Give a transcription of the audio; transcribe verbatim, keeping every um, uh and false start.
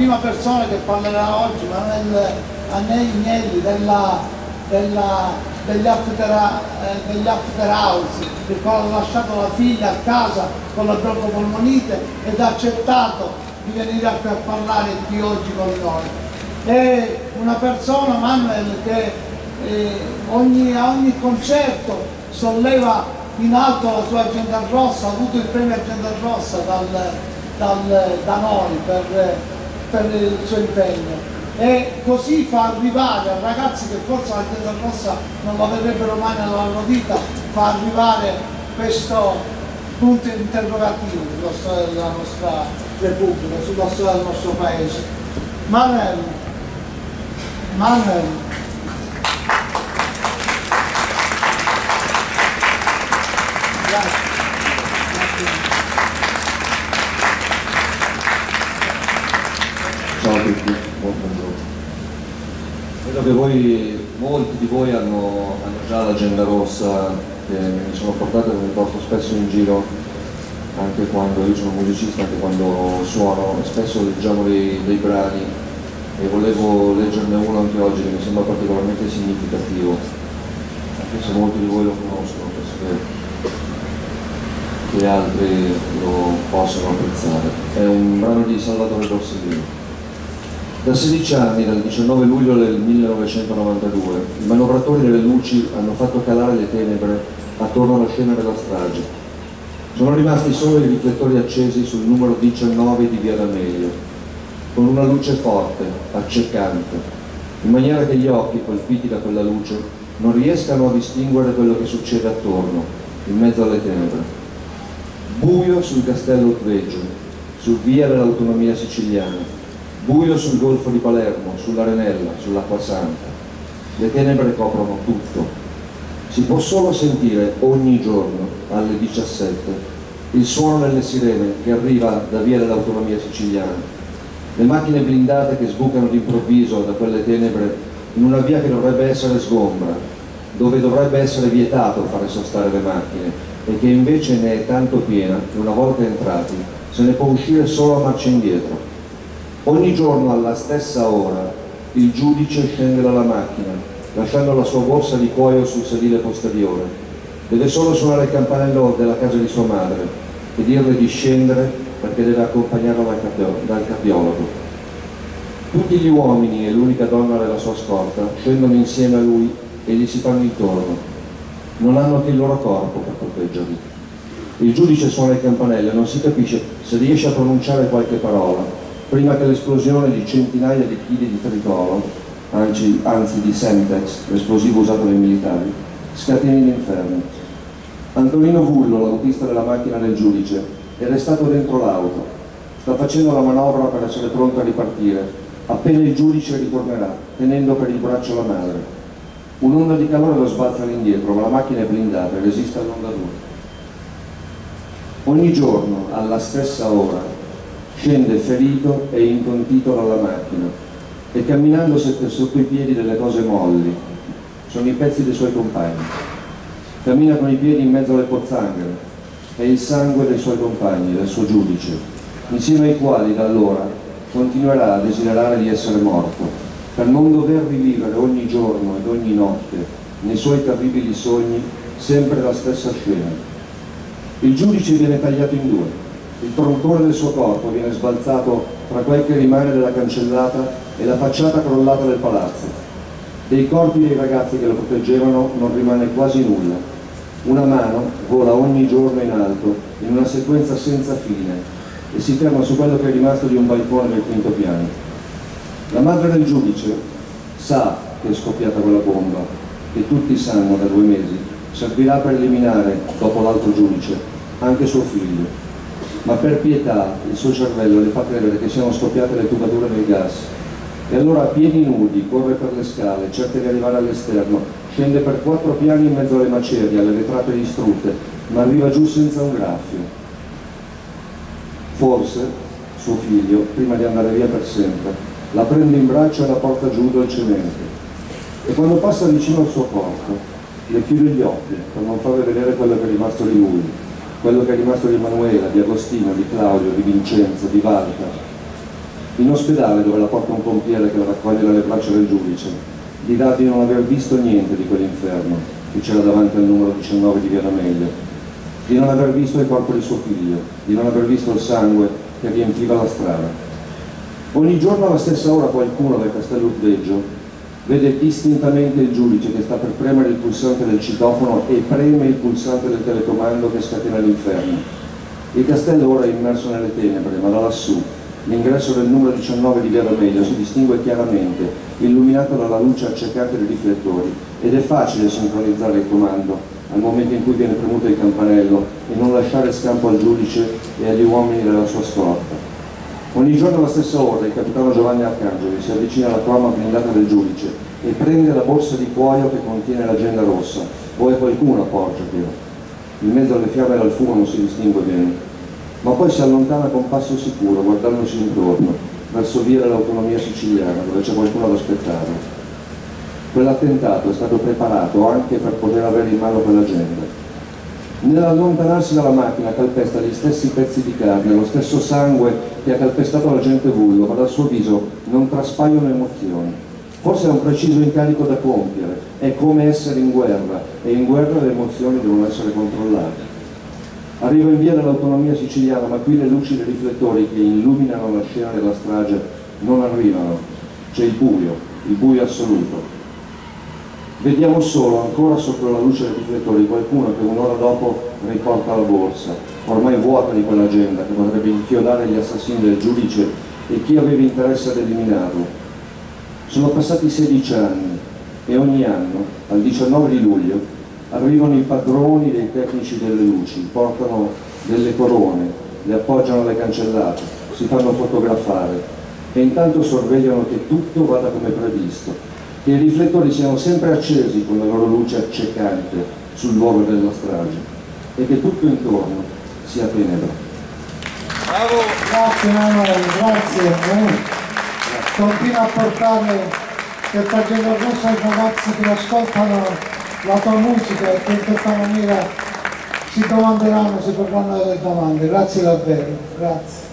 prima persona che parlerà oggi, Manuel Agnelli, della, della, degli, after, eh, degli Afterhours, il quale ha lasciato la figlia a casa con la broncopolmonite ed ha accettato di venire a parlare qui oggi con noi. È una persona, Manuel, che eh, ogni, a ogni concerto solleva in alto la sua agenda rossa, ha avuto il premio agenda rossa dal, dal, da noi per, per il suo impegno, e così fa arrivare a ragazzi che forse l'agenda rossa non la vedrebbero mai nella loro vita, fa arrivare questo punto interrogativo sulla storia della nostra Repubblica, sulla storia del nostro paese. Manuel, Manuel, ciao a tutti, buon buongiorno. Credo che voi, molti di voi hanno, hanno già l'agenda rossa che mi sono portato e mi porto spesso in giro, anche quando io sono musicista, anche quando suono, spesso leggiamo dei, dei brani, e volevo leggerne uno anche oggi che mi sembra particolarmente significativo, anche se molti di voi lo conoscono, perché che altri lo possono apprezzare. È un brano di Salvatore Borsellino. Da sedici anni, dal diciannove luglio del millenovecentonovantadue, i manovratori delle luci hanno fatto calare le tenebre attorno alla scena della strage. Sono rimasti solo i riflettori accesi sul numero diciannove di Via D'Amelio, con una luce forte, accecante, in maniera che gli occhi colpiti da quella luce non riescano a distinguere quello che succede attorno, in mezzo alle tenebre. Buio sul castello Utveggio, sul via dell'autonomia siciliana, buio sul golfo di Palermo, sull'Arenella, sull'Acqua Santa. Le tenebre coprono tutto. Si può solo sentire ogni giorno, alle diciassette, il suono delle sirene che arriva da via dell'autonomia siciliana, le macchine blindate che sbucano d'improvviso da quelle tenebre in una via che dovrebbe essere sgombra, dove dovrebbe essere vietato fare sostare le macchine, e che invece ne è tanto piena che una volta entrati se ne può uscire solo a marcia indietro. Ogni giorno alla stessa ora il giudice scende dalla macchina lasciando la sua borsa di cuoio sul sedile posteriore. Deve solo suonare il campanello della casa di sua madre e dirle di scendere perché deve accompagnarla dal, cardio dal cardiologo. Tutti gli uomini e l'unica donna della sua scorta scendono insieme a lui e gli si fanno intorno. Non hanno che il loro corpo per proteggerli. Il giudice suona il campanello e non si capisce se riesce a pronunciare qualche parola prima che l'esplosione di centinaia di chili di tritolo, anzi, anzi di Semtex, l'esplosivo usato dai militari, scateni l'inferno. Antonino Vullo, l'autista della macchina del giudice, è restato dentro l'auto. Sta facendo la manovra per essere pronto a ripartire appena il giudice ritornerà, tenendo per il braccio la madre. Un'onda di calore lo sbalza all'indietro, ma la macchina è blindata e resiste all'onda d'onda. Ogni giorno, alla stessa ora, scende ferito e intontito dalla macchina e camminando sotto i piedi delle cose molli, sono i pezzi dei suoi compagni. Cammina con i piedi in mezzo alle pozzanghere, è il sangue dei suoi compagni, del suo giudice, insieme ai quali da allora continuerà a desiderare di essere morto, per non dover rivivere ogni giorno ed ogni notte, nei suoi terribili sogni, sempre la stessa scena. Il giudice viene tagliato in due, il troncone del suo corpo viene sbalzato tra quel che rimane della cancellata e la facciata crollata del palazzo. Dei corpi dei ragazzi che lo proteggevano non rimane quasi nulla. Una mano vola ogni giorno in alto, in una sequenza senza fine, e si ferma su quello che è rimasto di un balcone del quinto piano. La madre del giudice sa che è scoppiata quella bomba, che tutti sanno da due mesi, servirà per eliminare, dopo l'altro giudice, anche suo figlio. Ma per pietà il suo cervello le fa credere che siano scoppiate le tubature del gas. E allora a piedi nudi corre per le scale, cerca di arrivare all'esterno, scende per quattro piani in mezzo alle macerie, alle vetrate distrutte, ma arriva giù senza un graffio. Forse suo figlio, prima di andare via per sempre, la prende in braccio e la porta giù dolcemente, e quando passa vicino al suo corpo le chiude gli occhi per non far vedere quello che è rimasto di lui, quello che è rimasto di Emanuela, di Agostino, di Claudio, di Vincenzo, di Valca. in ospedale dove la porta un pompiere che la raccoglie dalle braccia del giudice, gli dà di non aver visto niente di quell'inferno che c'era davanti al numero diciannove di Via D'Amelio, di non aver visto il corpo di suo figlio, di non aver visto il sangue che riempiva la strada. Ogni giorno alla stessa ora qualcuno del castello Utveggio vede distintamente il giudice che sta per premere il pulsante del citofono e preme il pulsante del telecomando che scatena l'inferno. Il castello ora è immerso nelle tenebre, ma da lassù l'ingresso del numero diciannove di Via D'Amelio si distingue chiaramente, illuminato dalla luce accecante dei riflettori, ed è facile sincronizzare il comando al momento in cui viene premuto il campanello e non lasciare scampo al giudice e agli uomini della sua scorta. Ogni giorno alla stessa ora il capitano Giovanni Arcangeli si avvicina alla trama blindata del giudice e prende la borsa di cuoio che contiene l'agenda rossa, o è qualcuno a porgergliela. In mezzo alle fiamme e al fumo non si distingue bene, ma poi si allontana con passo sicuro, guardandosi intorno, verso via dell'autonomia siciliana, dove c'è qualcuno ad aspettarlo. Quell'attentato è stato preparato anche per poter avere in mano quell'agenda. Nell'allontanarsi dalla macchina calpesta gli stessi pezzi di carne, lo stesso sangue che ha calpestato l'agente Vullo, ma dal suo viso non traspaiono emozioni. Forse è un preciso incarico da compiere, è come essere in guerra, e in guerra le emozioni devono essere controllate. Arriva in via dell'autonomia siciliana, ma qui le luci dei riflettori che illuminano la scena della strage non arrivano. C'è il buio, il buio assoluto. Vediamo solo, ancora sotto la luce dei riflettori, qualcuno che un'ora dopo riporta la borsa, ormai vuota di quell'agenda che potrebbe inchiodare gli assassini del giudice e chi aveva interesse ad eliminarlo. Sono passati sedici anni e ogni anno, al diciannove di luglio, arrivano i padroni dei tecnici delle luci, portano delle corone, le appoggiano alle cancellate, si fanno fotografare e intanto sorvegliano che tutto vada come previsto, che i riflettori siano sempre accesi con la loro luce accecante sul luogo della strage e che tutto intorno sia tenebra. Bravo! Grazie Manuel, grazie. Continua a portare per pagare la rossa ai ragazzi che ascoltano la tua musica e che in questa maniera si domanderanno se vorranno delle domande. Grazie davvero, grazie.